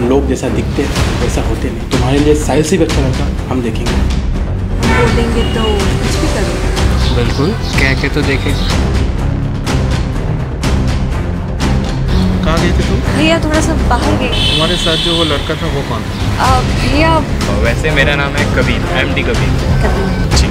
लोग जैसा दिखते हैं वैसा होते नहीं। तुम्हारे लिए साहिल से भी अच्छा लगता हम देखेंगे। बोलेंगे तो कुछ भी करेंगे। बिल्कुल कह के तो देखें। कहाँ गए थे तुम? भैया थोड़ा सा बाहर गए। तुम्हारे साथ जो वो लड़का था वो कौन था? भैया वैसे मेरा नाम है कबीर, MD कबीर। जी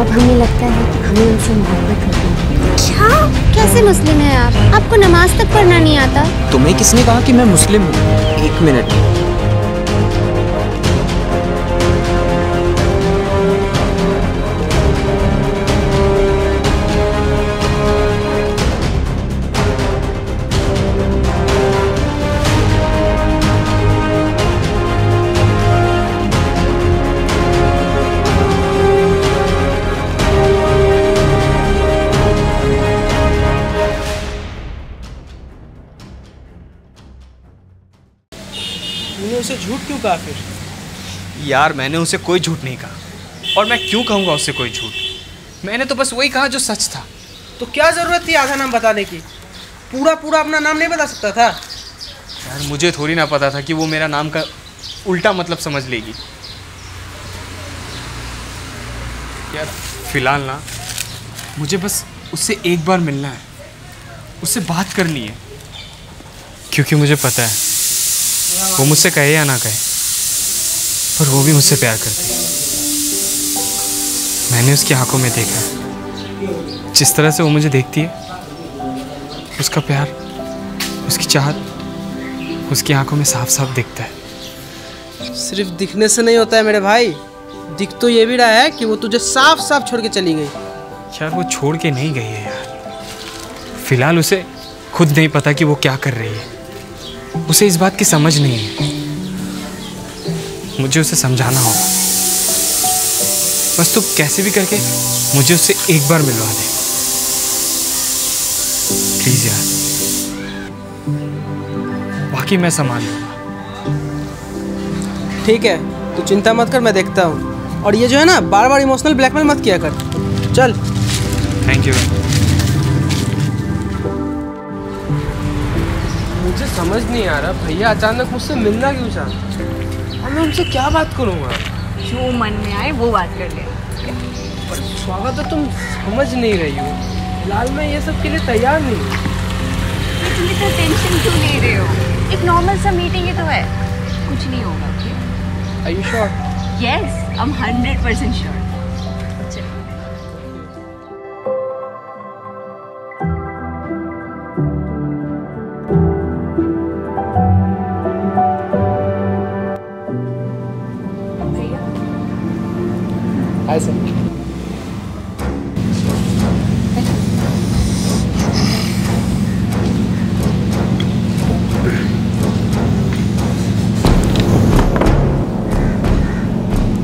अब हमें लगता है हमें उनसे मोहब्बत होती है। क्या? कैसे मुस्लिम है आप? आपको नमाज तक पढ़ना नहीं आता। तुम्हें किसने कहा कि मैं मुस्लिम हूँ? एक मिनट, उसे झूठ क्यों कहा फिर? यार मैंने उसे कोई झूठ नहीं कहा, और मैं क्यों कहूँगा उसे कोई झूठ? मैंने तो बस वही कहा जो सच था। तो क्या ज़रूरत थी आधा नाम बताने की? पूरा पूरा अपना नाम नहीं बता सकता था? यार मुझे थोड़ी ना पता था कि वो मेरा नाम का उल्टा मतलब समझ लेगी। यार फिलहाल ना मुझे बस उससे एक बार मिलना है, उससे बात करनी है, क्योंकि मुझे पता है वो मुझसे कहे या ना कहे पर वो भी मुझसे प्यार करती है। मैंने उसकी आंखों में देखा है, जिस तरह से वो मुझे देखती है उसका प्यार, उसकी चाहत उसकी आंखों में साफ साफ दिखता है। सिर्फ दिखने से नहीं होता है मेरे भाई, दिख तो ये भी रहा है कि वो तुझे साफ साफ छोड़ के चली गई। यार वो छोड़ के नहीं गई है यार, फिलहाल उसे खुद नहीं पता कि वो क्या कर रही है, उसे इस बात की समझ नहीं है। मुझे उसे समझाना होगा। बस तू कैसे भी करके मुझे उससे एक बार मिलवा दे प्लीज यार, बाकी मैं संभाल लूंगा। ठीक है तू चिंता मत कर, मैं देखता हूँ। और ये जो है ना बार बार इमोशनल ब्लैकमेल मत किया कर। चल थैंक यू। मुझे समझ नहीं आ रहा भैया अचानक मुझसे मिलना क्यों चाहता? और मैं उनसे क्या बात करूँगा? जो मन में आए वो बात कर ले। पर स्वागत तो तुम समझ नहीं रही हो, फिलहाल मैं ये सब के लिए तैयार नहीं हूँ। तुम इतना टेंशन क्यों ले रहे हो? एक नॉर्मल सा मीटिंग ही तो है, कुछ नहीं होगा। Are you sure? Yes, I'm 100% sure.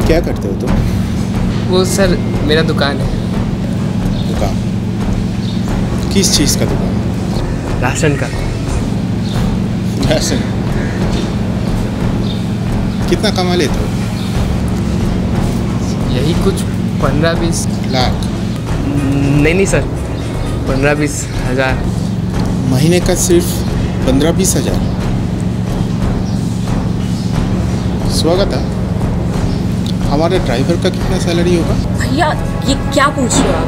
क्या करते हो तुम? वो सर मेरा दुकान है। दुकान? किस चीज़ का दुकान? राशन का। राशन? कितना कमा लेते हो? यही कुछ 15-20 लाख। नहीं सर 15-20 हज़ार। महीने का सिर्फ 15-20 हज़ार? स्वागत है, हमारे ड्राइवर का कितना सैलरी होगा? भैया ये क्या पूछ रहे हो आप?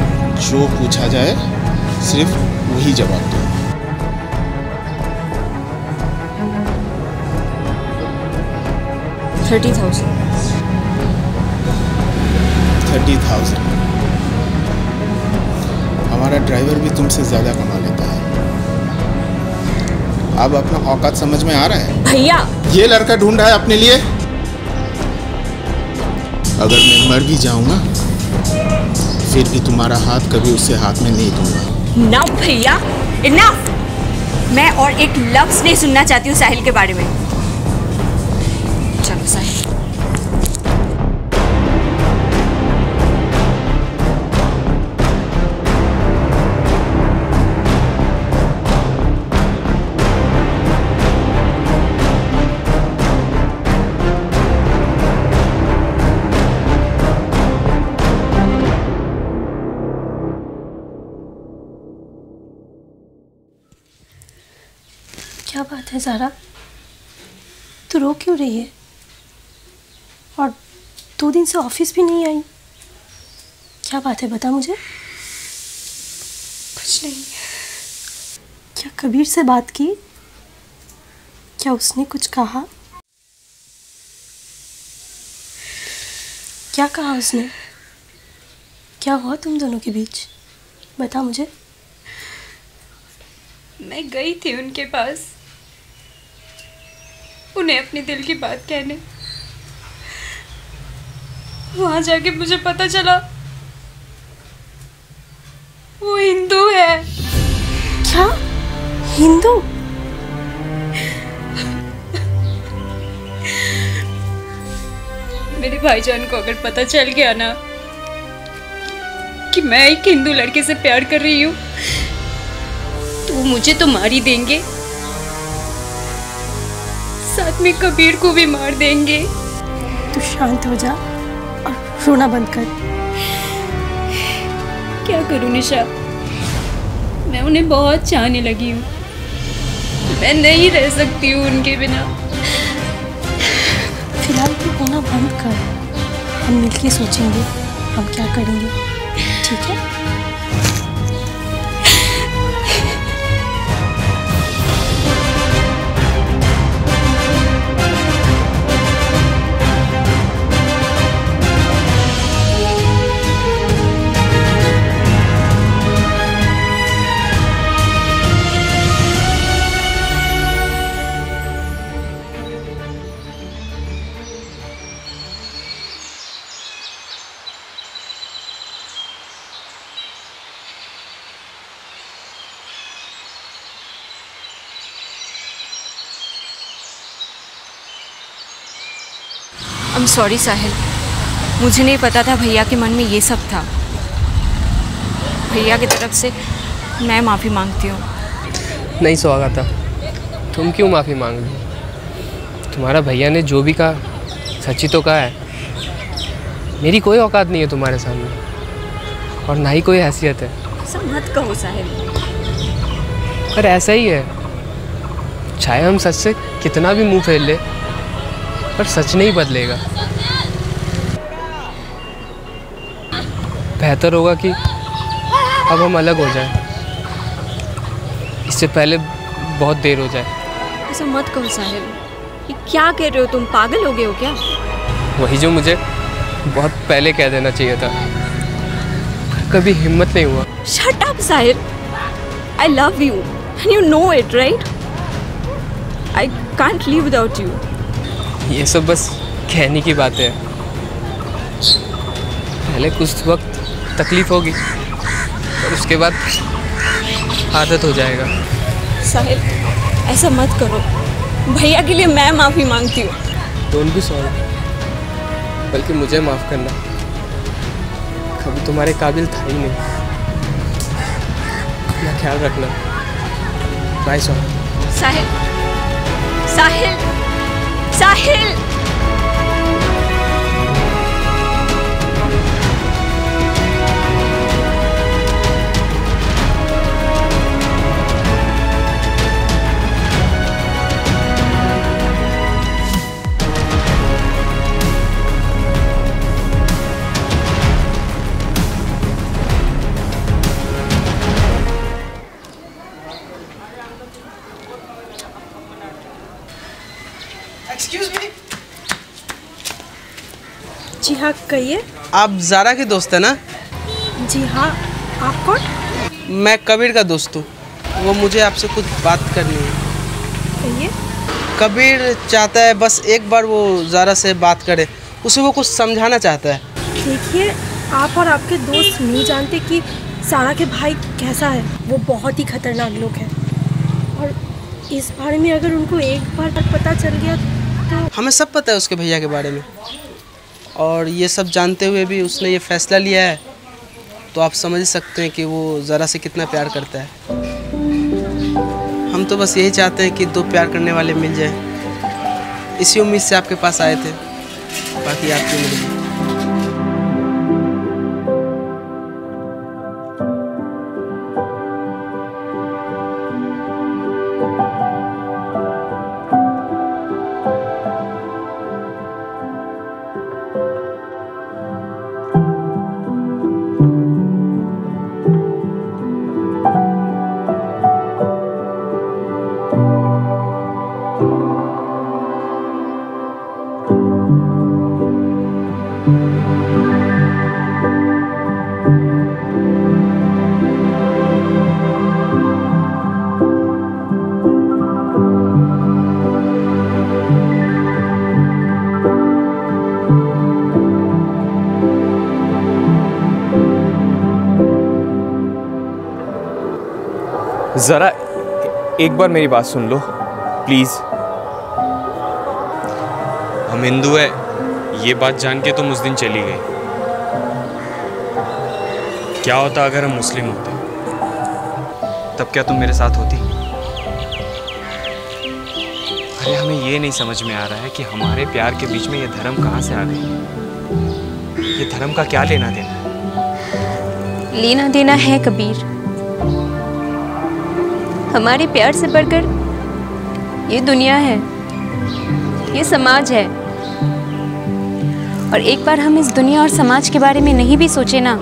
जो पूछा जाए सिर्फ वही जवाब दो। $30,000। हमारा ड्राइवर भी तुमसे ज़्यादा कमा लेता है। अब अपना औकात समझ में आ रहा है? भैया ये लड़का ढूंढ रहा है अपने लिए। अगर मैं मर भी जाऊंगा फिर भी तुम्हारा हाथ कभी उससे हाथ में नहीं दूंगा। ना भैया इनफ, मैं और एक लफ्ज नहीं सुनना चाहती हूँ साहिल के बारे में। चलो साहिल। क्या बात है ज़ारा, तू रो क्यों रही है? और 2 दिन से ऑफिस भी नहीं आई, क्या बात है बता मुझे। कुछ नहीं। क्या कबीर से बात की? क्या उसने कुछ कहा? क्या कहा उसने? क्या हुआ तुम दोनों के बीच, बता मुझे। मैं गई थी उनके पास, उन्हें अपने दिल की बात कहने। वहां जाके मुझे पता चला वो हिंदू है। क्या? हिंदू? मेरे भाईजान को अगर पता चल गया ना कि मैं एक हिंदू लड़के से प्यार कर रही हूँ, तो मुझे तो मार ही देंगे, साथ में कबीर को भी मार देंगे। तू शांत हो जा और रोना बंद कर। क्या करूं निशा, मैं उन्हें बहुत चाहने लगी हूँ, मैं नहीं रह सकती हूँ उनके बिना। फिलहाल तू रोना बंद कर, हम मिलके सोचेंगे हम क्या करेंगे, ठीक है? I'm sorry साहिल, मुझे नहीं पता था भैया के मन में ये सब था। भैया की तरफ से मैं माफ़ी मांगती हूँ। नहीं स्वागता, तुम क्यों माफ़ी मांग ली? तुम्हारा भैया ने जो भी कहा सच ही तो कहा है। मेरी कोई औकात नहीं है तुम्हारे सामने, और ना ही कोई हैसियत है। ऐसा मत कहो साहिल। पर ऐसा ही है, चाहे हम सच से कितना भी मुँह फेर ले पर सच नहीं बदलेगा। बेहतर होगा कि अब हम अलग हो जाएं, इससे पहले बहुत देर हो जाए। ऐसा मत कहो साहिल, ये क्या कह रहे हो तुम, पागल हो गए हो क्या? वही जो मुझे बहुत पहले कह देना चाहिए था, कभी हिम्मत नहीं हुआ। Shut up Sahil, I love you and you know it right? I can't live without you. ये सब बस कहने की बातें हैं। पहले कुछ वक्त तकलीफ होगी और उसके बाद आदत हो जाएगा। साहिल ऐसा मत करो, भैया के लिए मैं माफ़ी मांगती हूँ। डोंट बी सॉरी, बल्कि मुझे माफ़ करना, कभी तुम्हारे काबिल था ही नहीं। अपना ख्याल रखना, बाय सॉरी। साहिल, साहिल, साहिल। जी हाँ कहिए। आप ज़ारा के दोस्त हैं ना? जी हाँ। आप कौन? मैं कबीर का दोस्त हूँ, वो मुझे आपसे कुछ बात करनी है। कहिए। कबीर चाहता है बस एक बार वो ज़ारा से बात करे, उसे वो कुछ समझाना चाहता है। देखिए आप और आपके दोस्त नहीं जानते कि ज़ारा के भाई कैसा है, वो बहुत ही खतरनाक लोग हैं, और इस बारे में अगर उनको एक बार तक पता चल गया तो। हमें सब पता है उसके भैया के बारे में, और ये सब जानते हुए भी उसने ये फैसला लिया है, तो आप समझ सकते हैं कि वो ज़रा से कितना प्यार करता है। हम तो बस यही चाहते हैं कि 2 प्यार करने वाले मिल जाएं। इसी उम्मीद से आपके पास आए थे, बाकी आपकी उम्मीद। ज़रा एक बार मेरी बात सुन लो प्लीज़। हम हिंदू है ये बात जान के तुम उस दिन चली गई। क्या होता अगर हम मुस्लिम होते तब क्या तुम मेरे साथ होती? अरे हमें ये नहीं समझ में आ रहा है कि हमारे प्यार के बीच में ये धर्म कहाँ से आ गई। ये धर्म का क्या लेना देना है? लेना देना है कबीर, हमारे प्यार से बढ़कर ये दुनिया है, ये समाज है। और एक बार हम इस दुनिया और समाज के बारे में नहीं भी सोचे ना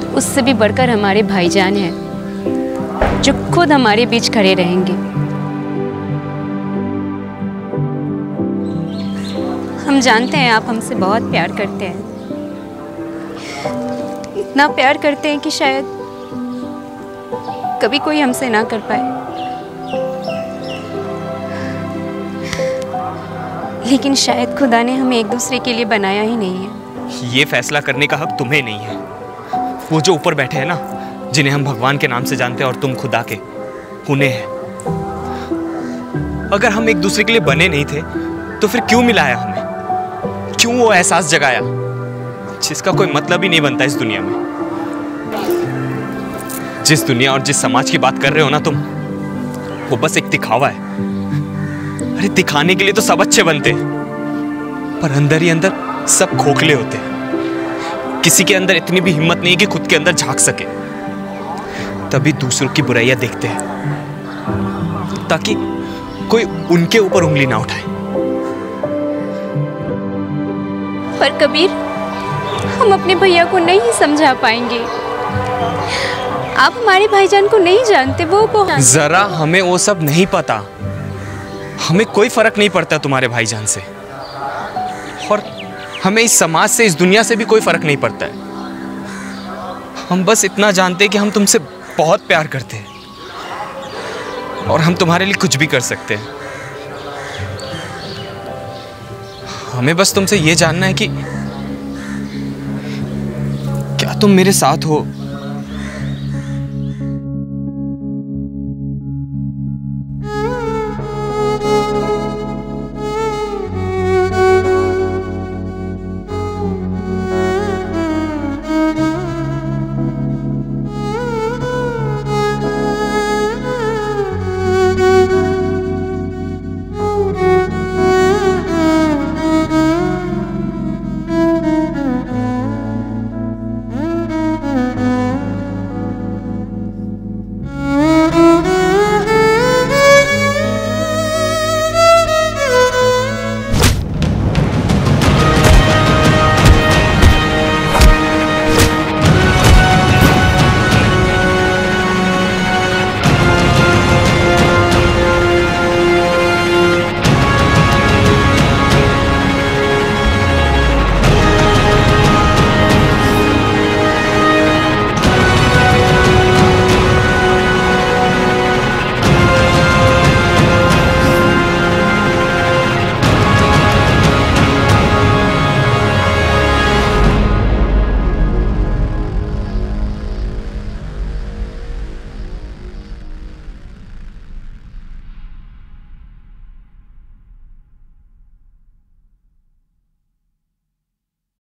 तो उससे भी बढ़कर हमारे भाईजान हैं जो खुद हमारे बीच खड़े रहेंगे। हम जानते हैं आप हमसे बहुत प्यार करते हैं, इतना प्यार करते हैं कि शायद कभी कोई हमसे ना कर पाए, लेकिन शायद खुदा ने हमें एक दूसरे के लिए बनाया ही नहीं है। ये फैसला करने का हक तुम्हें नहीं है। वो जो ऊपर बैठे हैं ना, जिन्हें हम भगवान के नाम से जानते हैं और तुम खुदा के, उन्हें है। अगर हम एक दूसरे के लिए बने नहीं थे तो फिर क्यों मिलाया हमें? क्यों वो एहसास जगाया जिसका कोई मतलब ही नहीं बनता इस दुनिया में? जिस दुनिया और जिस समाज की बात कर रहे हो ना तुम, वो बस एक दिखावा है। अरे दिखाने के लिए तो सब अच्छे बनते हैं, पर अंदर ही अंदर सब खोखले होते हैं। किसी के अंदर इतनी भी हिम्मत नहीं कि खुद के अंदर झांक सके, तभी दूसरों की बुराइयां देखते हैं ताकि कोई उनके ऊपर उंगली ना उठाए। पर कबीर, हम अपने भैया को नहीं समझा पाएंगे। आप हमारे भाईजान को नहीं जानते, वो बहुत। ज़रा हमें वो सब नहीं पता। हमें कोई फर्क नहीं पड़ता तुम्हारे भाईजान से, और हमें इस समाज से, इस दुनिया से भी कोई फर्क नहीं पड़ता है। हम बस इतना जानते हैं कि हम तुमसे बहुत प्यार करते हैं और हम तुम्हारे लिए कुछ भी कर सकते हैं। हमें बस तुमसे ये जानना है कि क्या तुम मेरे साथ हो,